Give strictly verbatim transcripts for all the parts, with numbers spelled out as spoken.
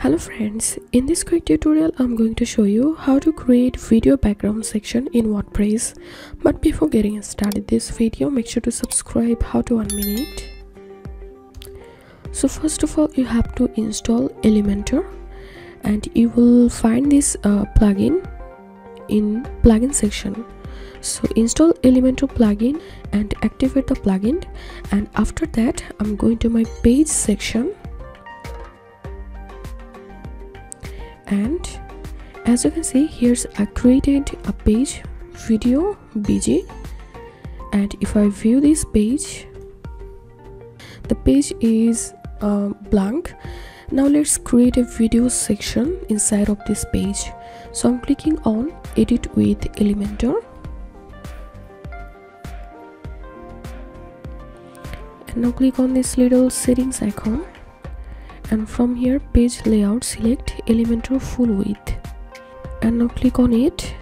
Hello friends, in this quick tutorial I'm going to show you how to create video background section in WordPress. But before getting started this video, make sure to subscribe How To one minute. So first of all, you have to install Elementor and you will find this uh, plugin in plugin section. So install Elementor plugin and activate the plugin, and after that I'm going to my page section. And as you can see, here's I created a page, video B G, and if I view this page, the page is uh, blank. Now let's create a video section inside of this page. So I'm clicking on Edit with Elementor, and now click on this little settings icon. And from here, page layout, select Elementor full width, and now click on it.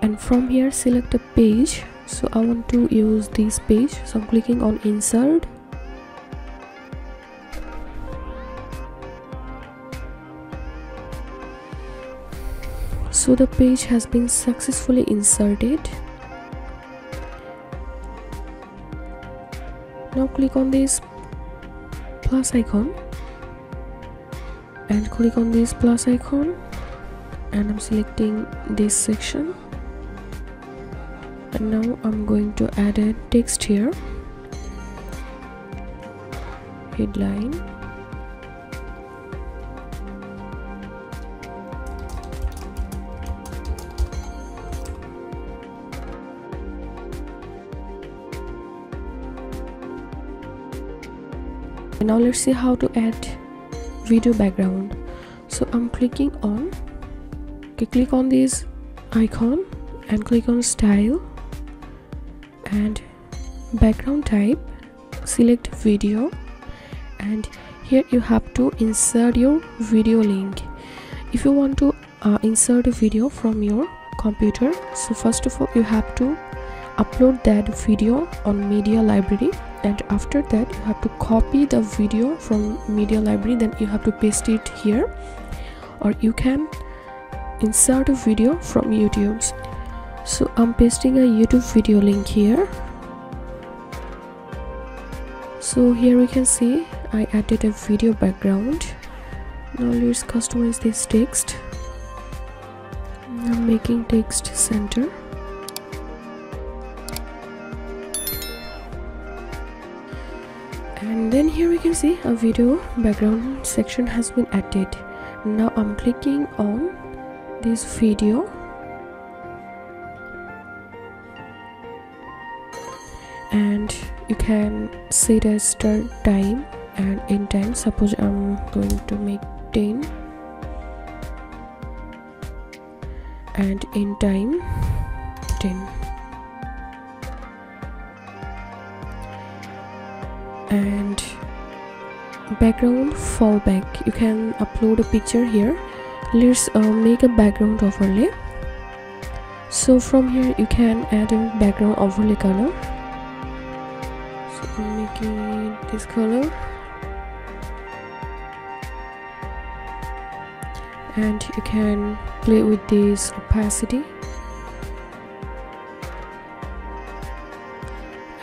And from here, select a page. So I want to use this page, so I'm clicking on insert. So the page has been successfully inserted. Now click on this plus icon and click on this plus icon, and I'm selecting this section, and now I'm going to add a text here, headline, and now let's see how to add video background. So I'm clicking on okay, click on this icon and click on style and background type, select video, and here you have to insert your video link if you want to uh, insert a video from your computer. So first of all, you have to upload that video on media library, and after that you have to copy the video from media library, then you have to paste it here, or you can insert a video from YouTube. So I'm pasting a YouTube video link here. So here we can see I added a video background. Now let's customize this text. I'm making text center. And then here we can see a video background section has been added. Now I'm clicking on this video, and you can set a start time and end time. Suppose I'm going to make ten and end time ten. And background fallback, you can upload a picture here. Let's uh, make a background overlay. So from here you can add a background overlay color. So I'm making it this color, and you can play with this opacity,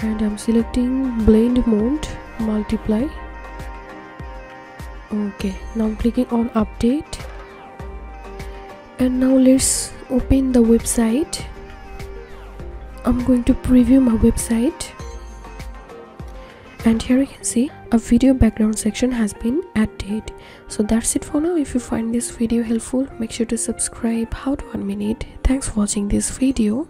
and I'm selecting blend mode, multiply. Okay, now I'm clicking on update, and now let's open the website. I'm going to preview my website, and here you can see a video background section has been added. So that's it for now. If you find this video helpful, make sure to subscribe How To one minute. Thanks for watching this video.